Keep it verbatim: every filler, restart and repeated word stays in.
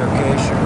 clarification.